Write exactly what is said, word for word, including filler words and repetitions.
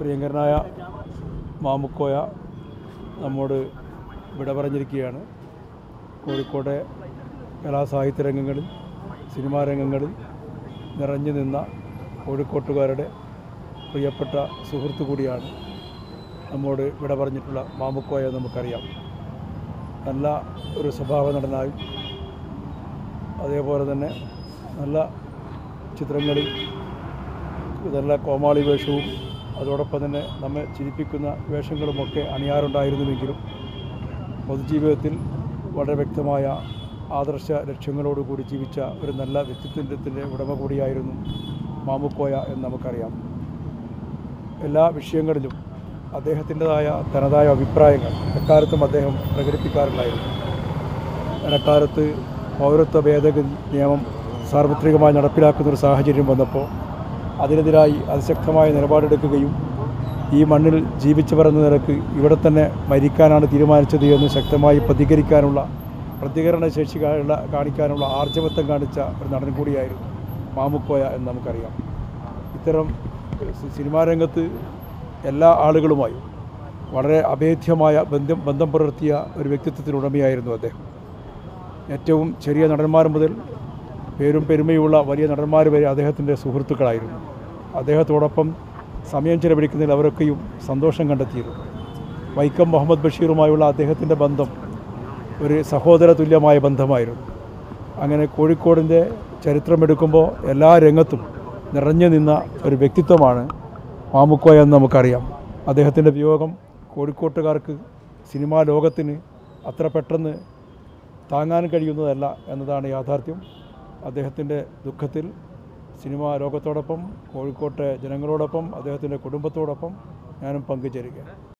പ്രിയങ്കരനായ മാമുക്കോയ നമ്മോട് വിട പറഞ്ഞിരിക്കുകയാണ്. കോഴിക്കോട്ടെ കലാസാഹിത്യ രംഗങ്ങളിൽ സിനിമാ രംഗങ്ങളിൽ നിറഞ്ഞു നിന്ന കോഴിക്കോട്ടുകാരുടെ പ്രിയപ്പെട്ട സുഹൃത്തു കൂടിയാണ് നമ്മോട് വിട പറഞ്ഞിട്ടുള്ള മാമുക്കോയ. നമുക്കറിയാം, നല്ല ഒരു സ്വഭാവ നടനായും അതേപോലെ തന്നെ നല്ല ചിത്രങ്ങളിൽ നല്ല കോമാളി വേഷവും അതോടൊപ്പം തന്നെ നമ്മെ ചിരിപ്പിക്കുന്ന വേഷങ്ങളുമൊക്കെ അണിയാറുണ്ടായിരുന്നുവെങ്കിലും പൊതുജീവിതത്തിൽ വളരെ വ്യക്തമായ ആദർശ ലക്ഷ്യങ്ങളോടുകൂടി ജീവിച്ച ഒരു നല്ല വ്യക്തിത്വത്തിൻ്റെ ഉടമ കൂടിയായിരുന്നു മാമുക്കോയ എന്ന് നമുക്കറിയാം. എല്ലാ വിഷയങ്ങളിലും അദ്ദേഹത്തിൻ്റെതായ തനതായ അഭിപ്രായങ്ങൾ എക്കാലത്തും അദ്ദേഹം പ്രകടിപ്പിക്കാറുണ്ടായിരുന്നു. ഇടക്കാലത്ത് പൗരത്വ ഭേദഗതി നിയമം സാർവത്രികമായി നടപ്പിലാക്കുന്നൊരു സാഹചര്യം വന്നപ്പോൾ അതിനെതിരായി അതിശക്തമായ നിലപാടെടുക്കുകയും ഈ മണ്ണിൽ ജീവിച്ചവർ എന്ന നിലക്ക് ഇവിടെ തന്നെ മരിക്കാനാണ് തീരുമാനിച്ചത് എന്ന് ശക്തമായി പ്രതികരിക്കാനുള്ള പ്രതികരണശേഷി കാണിക്കാനുള്ള ആർജവത്വം കാണിച്ച ഒരു നടൻ കൂടിയായിരുന്നു മാമുക്കോയ എന്ന് നമുക്കറിയാം. ഇത്തരം സിനിമാ രംഗത്ത് എല്ലാ ആളുകളുമായും വളരെ അഭേദ്യമായ ബന്ധം ബന്ധം പുലർത്തിയ ഒരു വ്യക്തിത്വത്തിന് ഉടമയായിരുന്നു അദ്ദേഹം. ഏറ്റവും ചെറിയ നടന്മാർ മുതൽ പേരും പെരുമയുള്ള വലിയ നടന്മാർ വരെ അദ്ദേഹത്തിൻ്റെ സുഹൃത്തുക്കളായിരുന്നു. അദ്ദേഹത്തോടൊപ്പം സമയം ചിലവഴിക്കുന്നതിൽ അവരൊക്കെയും സന്തോഷം കണ്ടെത്തിയിരുന്നു. വൈക്കം മുഹമ്മദ് ബഷീറുമായുള്ള അദ്ദേഹത്തിൻ്റെ ബന്ധം ഒരു സഹോദര തുല്യമായ ബന്ധമായിരുന്നു. അങ്ങനെ കോഴിക്കോടിൻ്റെ ചരിത്രമെടുക്കുമ്പോൾ എല്ലാ രംഗത്തും നിറഞ്ഞു നിന്ന ഒരു വ്യക്തിത്വമാണ് മാമുക്കോയ എന്ന് നമുക്കറിയാം. അദ്ദേഹത്തിൻ്റെ വിയോഗം കോഴിക്കോട്ടുകാർക്ക് സിനിമാ ലോകത്തിന് അത്ര പെട്ടെന്ന് താങ്ങാൻ കഴിയുന്നതല്ല എന്നതാണ് യാഥാർത്ഥ്യം. അദ്ദേഹത്തിൻ്റെ ദുഃഖത്തിൽ സിനിമാ ലോകത്തോടൊപ്പം കോഴിക്കോട്ടെ ജനങ്ങളോടൊപ്പം അദ്ദേഹത്തിൻ്റെ കുടുംബത്തോടൊപ്പം ഞാനും പങ്കുചേരുകയാണ്.